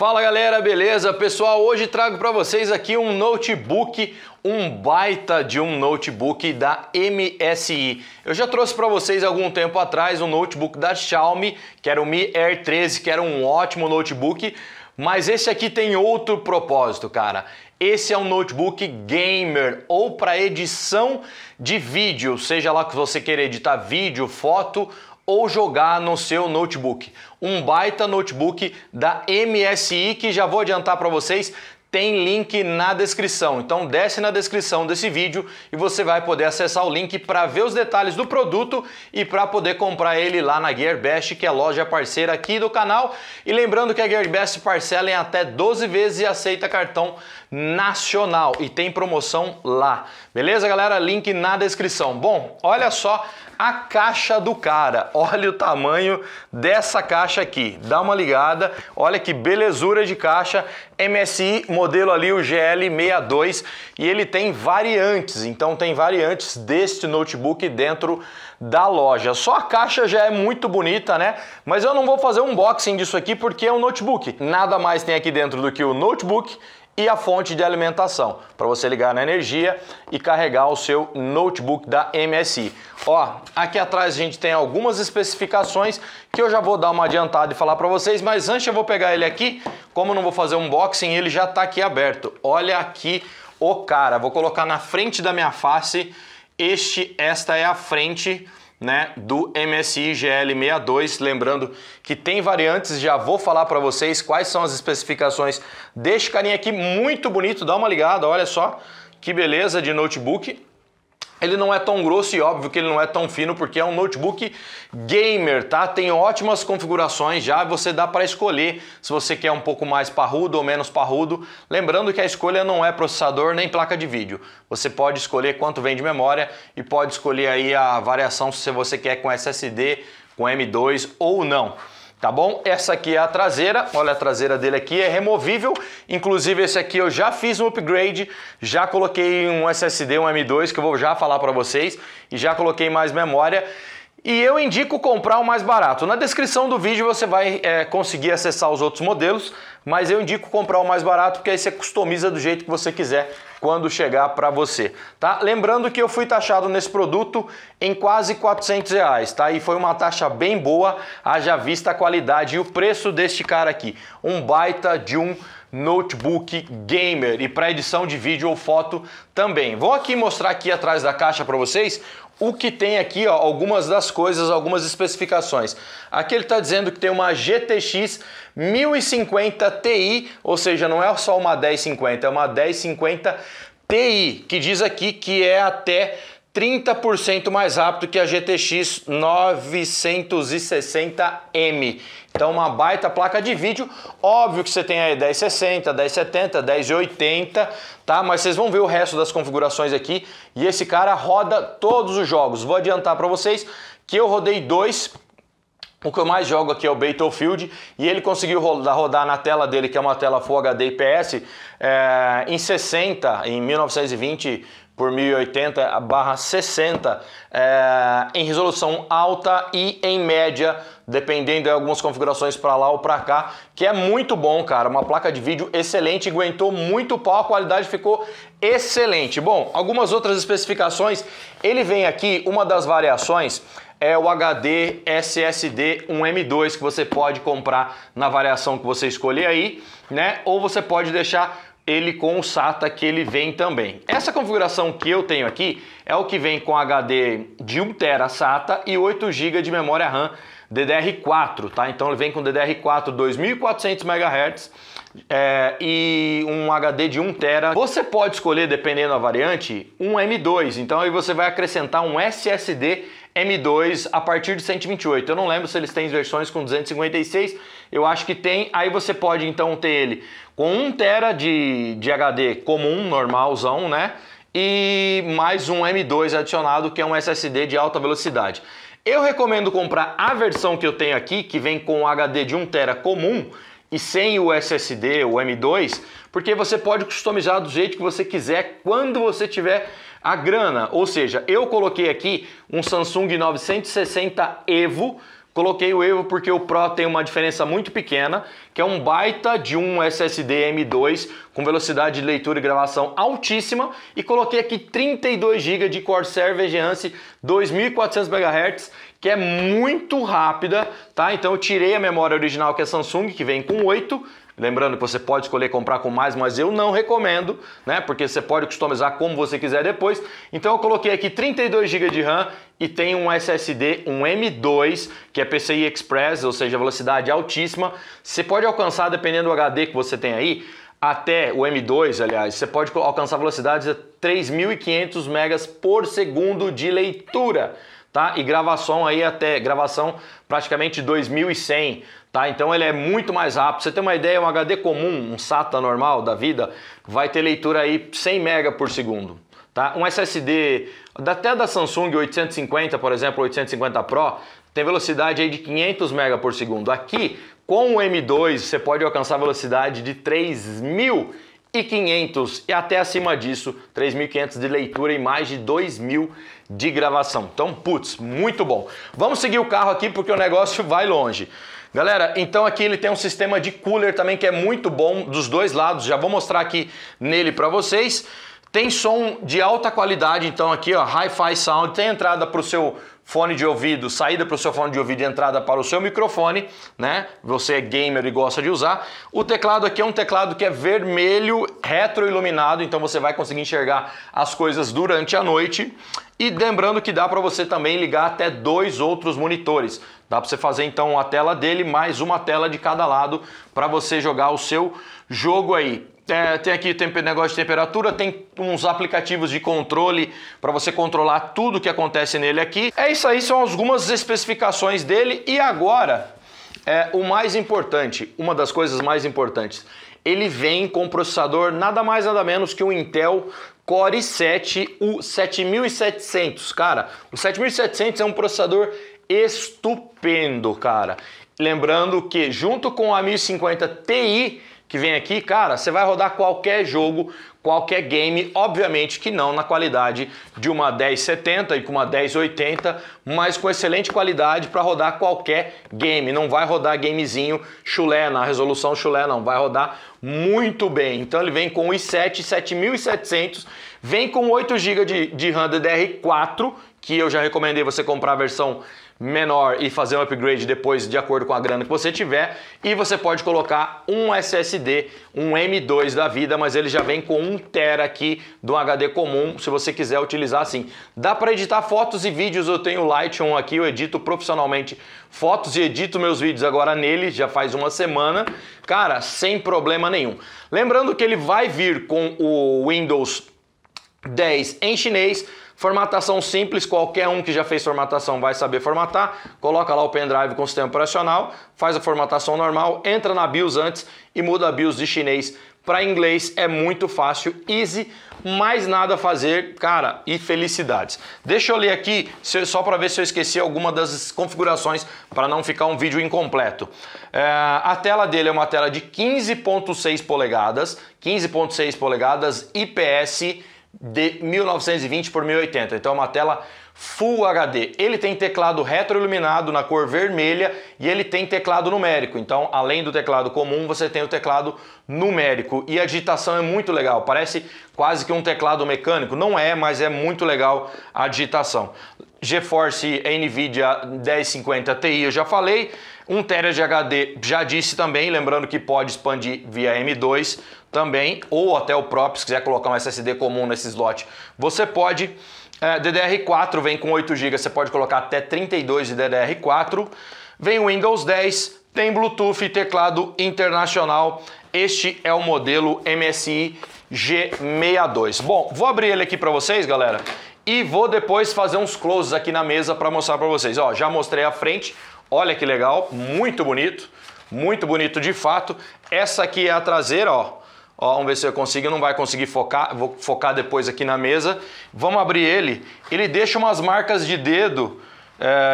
Fala galera, beleza? Pessoal, hoje trago para vocês aqui um notebook, um baita de um notebook da MSI. Eu já trouxe para vocês algum tempo atrás um notebook da Xiaomi, que era o Mi Air 13, que era um ótimo notebook, mas esse aqui tem outro propósito, cara. Esse é um notebook gamer ou para edição de vídeo, seja lá que você queira editar vídeo, foto ou jogar no seu notebook. Um baita notebook da MSI que já vou adiantar para vocês, tem link na descrição. Então desce na descrição desse vídeo e você vai poder acessar o link para ver os detalhes do produto e para poder comprar ele lá na Gearbest, que é a loja parceira aqui do canal. E lembrando que a Gearbest parcela em até 12 vezes e aceita cartão nacional e tem promoção lá. Beleza, galera? Link na descrição. Bom, olha só a caixa do cara, olha o tamanho dessa caixa aqui, dá uma ligada, olha que belezura de caixa, MSI, modelo ali o GL62, e ele tem variantes, então tem variantes deste notebook dentro da loja. Só a caixa já é muito bonita, né? Mas eu não vou fazer um unboxing disso aqui porque é um notebook, nada mais tem aqui dentro do que o notebook e a fonte de alimentação, para você ligar na energia e carregar o seu notebook da MSI. Ó, aqui atrás a gente tem algumas especificações que eu já vou dar uma adiantada e falar para vocês, mas antes eu vou pegar ele aqui, como eu não vou fazer um unboxing, ele já tá aqui aberto. Olha aqui o cara, vou colocar na frente da minha face, esta é a frente, né, do MSI GL62, lembrando que tem variantes, já vou falar para vocês quais são as especificações deste carinha aqui, muito bonito, dá uma ligada, olha só, que beleza de notebook. Ele não é tão grosso e óbvio que ele não é tão fino porque é um notebook gamer, tá? Tem ótimas configurações já, você dá para escolher se você quer um pouco mais parrudo ou menos parrudo. Lembrando que a escolha não é processador nem placa de vídeo. Você pode escolher quanto vem de memória e pode escolher aí a variação se você quer com SSD, com M2 ou não. Tá bom? Essa aqui é a traseira, olha a traseira dele aqui, é removível, inclusive esse aqui eu já fiz um upgrade, já coloquei um SSD, um M2, que eu vou já falar para vocês, e já coloquei mais memória, e eu indico comprar o mais barato. Na descrição do vídeo você vai conseguir acessar os outros modelos, mas eu indico comprar o mais barato, porque aí você customiza do jeito que você quiser quando chegar para você, tá? Lembrando que eu fui taxado nesse produto em quase R$400, tá? E foi uma taxa bem boa, haja vista a qualidade e o preço deste cara aqui. Um baita de um notebook gamer e para edição de vídeo ou foto também. Vou aqui mostrar aqui atrás da caixa para vocês o que tem aqui, ó, algumas das coisas, algumas especificações. Aqui ele está dizendo que tem uma GTX 1050 Ti, ou seja, não é só uma 1050, é uma 1050 Ti, que diz aqui que é até 30% mais rápido que a GTX 960M. Então uma baita placa de vídeo. Óbvio que você tem aí 1060, 1070, 1080, tá? Mas vocês vão ver o resto das configurações aqui. E esse cara roda todos os jogos. Vou adiantar para vocês que eu rodei dois. O que eu mais jogo aqui é o Battlefield e ele conseguiu rodar na tela dele, que é uma tela Full HD IPS, em 60, em 1920 por 1080/60, em resolução alta e em média, dependendo de algumas configurações para lá ou para cá, que é muito bom, cara. Uma placa de vídeo excelente, aguentou muito o pau, a qualidade ficou excelente. Bom, algumas outras especificações, ele vem aqui, uma das variações é o HD SSD 1M2 que você pode comprar na variação que você escolher aí, né? Ou você pode deixar ele com o SATA que ele vem também. Essa configuração que eu tenho aqui é o que vem com HD de 1TB SATA e 8GB de memória RAM DDR4, tá? Então ele vem com DDR4 2400 MHz e um HD de 1TB. Você pode escolher, dependendo da variante, um M2, então aí você vai acrescentar um SSD M2 a partir de 128, eu não lembro se eles têm versões com 256, eu acho que tem, aí você pode então ter ele com 1TB de HD comum, normalzão, né? E mais um M2 adicionado, que é um SSD de alta velocidade. Eu recomendo comprar a versão que eu tenho aqui, que vem com HD de 1TB comum, e sem o SSD, o M2, porque você pode customizar do jeito que você quiser quando você tiver a grana. Ou seja, eu coloquei aqui um Samsung 960 Evo Coloquei o Evo porque o Pro tem uma diferença muito pequena, que é um baita de um SSD M2 com velocidade de leitura e gravação altíssima, e coloquei aqui 32 GB de Corsair Vengeance 2400 MHz, que é muito rápida, tá? Então eu tirei a memória original, que é Samsung, que vem com 8. Lembrando que você pode escolher comprar com mais, mas eu não recomendo, né? Porque você pode customizar como você quiser depois. Então eu coloquei aqui 32 GB de RAM e tem um SSD, um M2, que é PCI Express, ou seja, velocidade altíssima. Você pode alcançar, dependendo do HD que você tem aí, até o M2, aliás, você pode alcançar velocidades de 3.500 megas por segundo de leitura, tá? E gravação aí até, gravação praticamente 2100, tá? Então ele é muito mais rápido. Você tem uma ideia, um HD comum, um SATA normal da vida, vai ter leitura aí 100 mega por segundo, tá? Um SSD até da Samsung 850, por exemplo, 850 Pro, tem velocidade aí de 500 mega por segundo. Aqui, com o M2, você pode alcançar velocidade de 3.500 e até acima disso, 3.500 de leitura e mais de 2.000 de gravação. Então, putz, muito bom. Vamos seguir o carro aqui porque o negócio vai longe. Galera, então aqui ele tem um sistema de cooler também que é muito bom dos dois lados. Já vou mostrar aqui nele para vocês. Tem som de alta qualidade, então aqui ó, Hi-Fi Sound, tem entrada para o seu fone de ouvido, saída para o seu fone de ouvido e entrada para o seu microfone, né? Você é gamer e gosta de usar. O teclado aqui é um teclado que é vermelho, retroiluminado, então você vai conseguir enxergar as coisas durante a noite. E lembrando que dá para você também ligar até dois outros monitores. Dá para você fazer então a tela dele, mais uma tela de cada lado para você jogar o seu jogo aí. Tem aqui negócio de temperatura, tem uns aplicativos de controle para você controlar tudo que acontece nele aqui. É isso aí, são algumas especificações dele. E agora, o mais importante, uma das coisas mais importantes. Ele vem com processador nada mais nada menos que o Intel Core i7, o 7700. Cara, o 7700 é um processador estupendo, cara. Lembrando que junto com a 1050 Ti... que vem aqui, cara, você vai rodar qualquer jogo, qualquer game, obviamente que não na qualidade de uma 1070 e com uma 1080, mas com excelente qualidade para rodar qualquer game. Não vai rodar gamezinho chulé, na resolução chulé, não, vai rodar muito bem. Então ele vem com o i7 7700, vem com 8 GB de RAM DDR4, que eu já recomendei você comprar a versão menor e fazer um upgrade depois de acordo com a grana que você tiver. E você pode colocar um SSD, um M2 da vida, mas ele já vem com 1 TB aqui do HD comum, se você quiser utilizar assim. Dá para editar fotos e vídeos, eu tenho o Lightroom aqui, eu edito profissionalmente fotos e edito meus vídeos agora nele, já faz uma semana, cara, sem problema nenhum. Lembrando que ele vai vir com o Windows 10 em chinês, formatação simples, qualquer um que já fez formatação vai saber formatar, coloca lá o pendrive com o sistema operacional, faz a formatação normal, entra na BIOS antes e muda a BIOS de chinês para inglês, é muito fácil, easy, mais nada a fazer, cara, e felicidades. Deixa eu ler aqui, só para ver se eu esqueci alguma das configurações, para não ficar um vídeo incompleto. A tela dele é uma tela de 15.6 polegadas, 15.6 polegadas IPS, de 1920 por 1080, então é uma tela Full HD. Ele tem teclado retroiluminado na cor vermelha e ele tem teclado numérico, então além do teclado comum você tem o teclado numérico e a digitação é muito legal, parece quase que um teclado mecânico, não é, mas é muito legal a digitação. GeForce NVIDIA 1050 Ti eu já falei, 1 TB de HD já disse também, lembrando que pode expandir via M2 também, ou até o próprio, se quiser colocar um SSD comum nesse slot, você pode. DDR4 vem com 8 GB, você pode colocar até 32 de DDR4, vem o Windows 10, tem Bluetooth e teclado internacional, este é o modelo MSI G62. Bom, vou abrir ele aqui para vocês, galera, e vou depois fazer uns closes aqui na mesa para mostrar para vocês. Ó, já mostrei a frente, olha que legal, muito bonito de fato. Essa aqui é a traseira, ó. Ó, vamos ver se eu consigo, não vai conseguir focar, vou focar depois aqui na mesa. Vamos abrir ele, ele deixa umas marcas de dedo,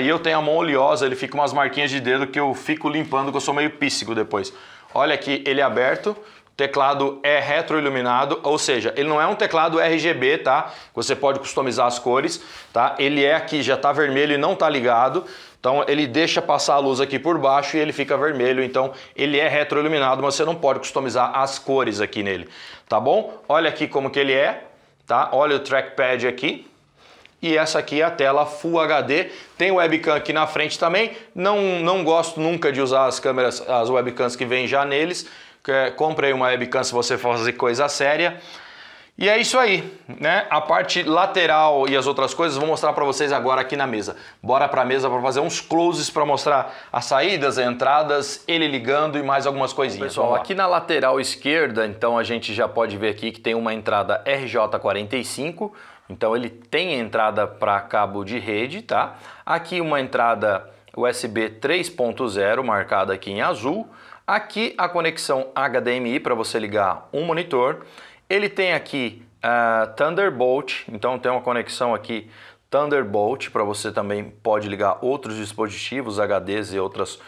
e eu tenho a mão oleosa, ele fica umas marquinhas de dedo que eu fico limpando, que eu sou meio píssico depois. Olha aqui, ele é aberto, o teclado é retroiluminado, ou seja, ele não é um teclado RGB, tá? Você pode customizar as cores, tá? Ele é aqui, já tá vermelho e não tá ligado. Então ele deixa passar a luz aqui por baixo e ele fica vermelho, então ele é retroiluminado, mas você não pode customizar as cores aqui nele, tá bom? Olha aqui como que ele é, tá? Olha o trackpad aqui. E essa aqui é a tela Full HD, tem webcam aqui na frente também, não gosto nunca de usar as câmeras, as webcams que vêm já neles, comprei uma webcam se você for fazer coisa séria. E é isso aí, né? A parte lateral e as outras coisas vou mostrar para vocês agora aqui na mesa. Bora para a mesa para fazer uns closes para mostrar as saídas, as entradas, ele ligando e mais algumas coisinhas. Pessoal, aqui na lateral esquerda, então a gente já pode ver aqui que tem uma entrada RJ45, então ele tem entrada para cabo de rede, tá? Aqui uma entrada USB 3.0 marcada aqui em azul. Aqui a conexão HDMI para você ligar um monitor. Ele tem aqui Thunderbolt, então tem uma conexão aqui Thunderbolt, para você também pode ligar outros dispositivos, HDs e outras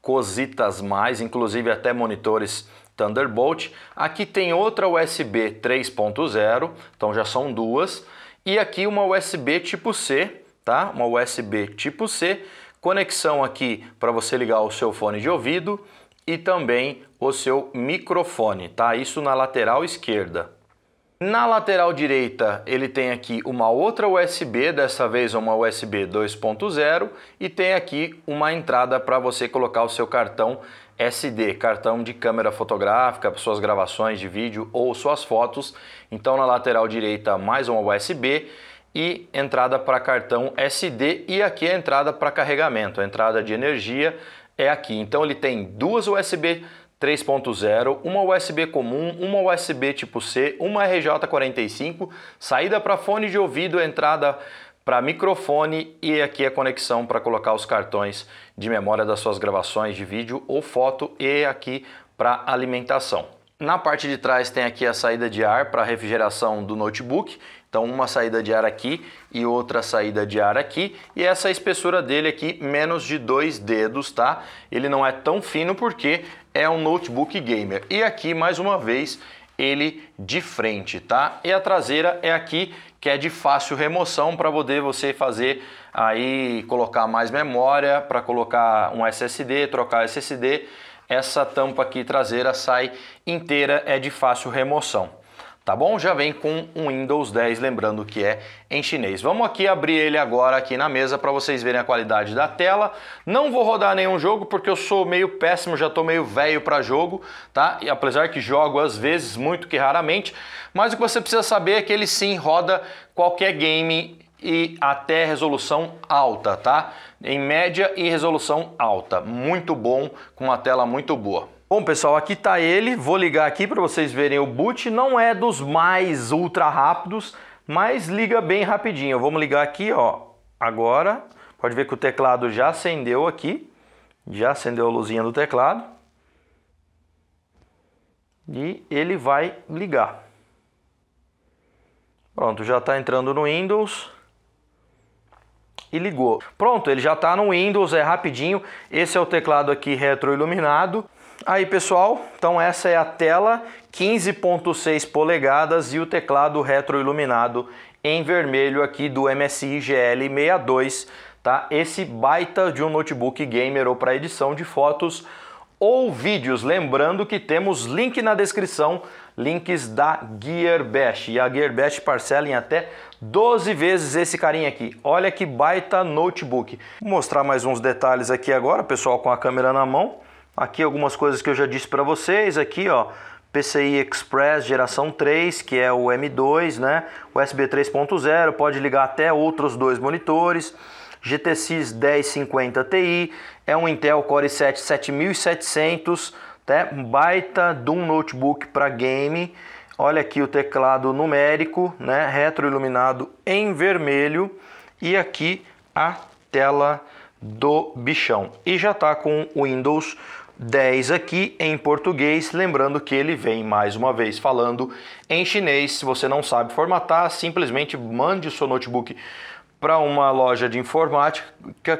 cositas mais, inclusive até monitores Thunderbolt. Aqui tem outra USB 3.0, então já são duas. E aqui uma USB tipo-C, tá? Uma USB tipo-C, conexão aqui para você ligar o seu fone de ouvido e também o seu microfone, tá? Isso na lateral esquerda. Na lateral direita ele tem aqui uma outra USB, dessa vez uma USB 2.0, e tem aqui uma entrada para você colocar o seu cartão SD, cartão de câmera fotográfica, suas gravações de vídeo ou suas fotos. Então na lateral direita mais uma USB e entrada para cartão SD, e aqui a entrada para carregamento, a entrada de energia é aqui. Então ele tem duas USB 3.0, uma USB comum, uma USB tipo C, uma RJ45, saída para fone de ouvido, entrada para microfone e aqui a conexão para colocar os cartões de memória das suas gravações de vídeo ou foto, e aqui para alimentação. Na parte de trás tem aqui a saída de ar para refrigeração do notebook, então uma saída de ar aqui e outra saída de ar aqui, e essa espessura dele aqui menos de 2 dedos, tá? Ele não é tão fino porque é um notebook gamer. E aqui, mais uma vez, ele de frente, tá? E a traseira é aqui, que é de fácil remoção para poder você fazer aí, colocar mais memória, para colocar um SSD, trocar SSD. Essa tampa aqui traseira sai inteira, é de fácil remoção, tá bom? Já vem com um Windows 10, lembrando que é em chinês. Vamos aqui abrir ele agora aqui na mesa para vocês verem a qualidade da tela. Não vou rodar nenhum jogo porque eu sou meio péssimo, já tô meio velho para jogo, tá? E apesar que jogo às vezes, muito que raramente, mas o que você precisa saber é que ele sim roda qualquer game e até resolução alta, tá? Em média e resolução alta. Muito bom, com uma tela muito boa. Bom, pessoal, aqui tá ele. Vou ligar aqui para vocês verem o boot. Não é dos mais ultra rápidos, mas liga bem rapidinho. Vamos ligar aqui, ó. Agora, pode ver que o teclado já acendeu aqui. Já acendeu a luzinha do teclado. E ele vai ligar. Pronto, já tá entrando no Windows. E ligou. Pronto, ele já está no Windows, é rapidinho. Esse é o teclado aqui retroiluminado. Aí, pessoal, então essa é a tela 15.6 polegadas e o teclado retroiluminado em vermelho aqui do MSI GL62, tá? Esse baita de um notebook gamer ou para edição de fotos ou vídeos. Lembrando que temos link na descrição, links da Gearbest, e a Gearbest parcela em até 12 vezes esse carinha aqui. Olha que baita notebook. Vou mostrar mais uns detalhes aqui agora, pessoal, com a câmera na mão. Aqui algumas coisas que eu já disse para vocês, aqui ó, PCI Express geração 3, que é o M2, né? USB 3.0, pode ligar até outros 2 monitores. GTX 1050 Ti, é um Intel Core i7 7700, até um baita de um notebook para game. Olha aqui o teclado numérico, né? Retroiluminado em vermelho. E aqui a tela do bichão. E já está com o Windows 10 aqui em português. Lembrando que ele vem, mais uma vez, falando em chinês. Se você não sabe formatar, simplesmente mande o seu notebook para uma loja de informática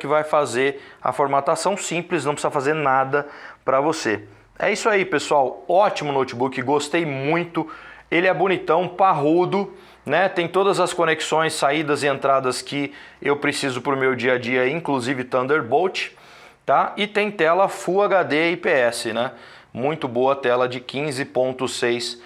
que vai fazer a formatação simples. Não precisa fazer nada para você. É isso aí, pessoal. Ótimo notebook, gostei muito. Ele é bonitão, parrudo, né? Tem todas as conexões, saídas e entradas que eu preciso para o meu dia a dia, inclusive Thunderbolt, tá? E tem tela Full HD IPS, né? Muito boa tela de 15.6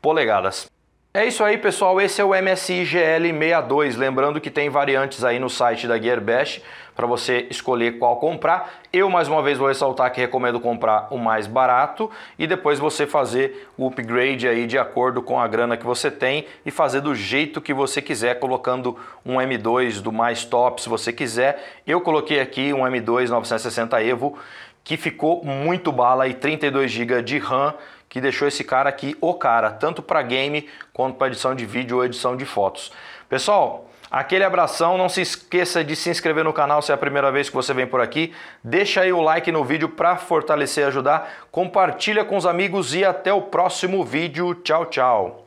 polegadas. É isso aí, pessoal, esse é o MSI GL62, lembrando que tem variantes aí no site da Gearbest para você escolher qual comprar. Eu, mais uma vez, vou ressaltar que recomendo comprar o mais barato e depois você fazer o upgrade aí de acordo com a grana que você tem e fazer do jeito que você quiser, colocando um M2 do mais top se você quiser. Eu coloquei aqui um M2 960 Evo, que ficou muito bala, e 32 GB de RAM, que deixou esse cara aqui o cara, tanto para game quanto para edição de vídeo ou edição de fotos. Pessoal, aquele abração, não se esqueça de se inscrever no canal se é a primeira vez que você vem por aqui, deixa aí o like no vídeo para fortalecer e ajudar, compartilha com os amigos e até o próximo vídeo, tchau, tchau!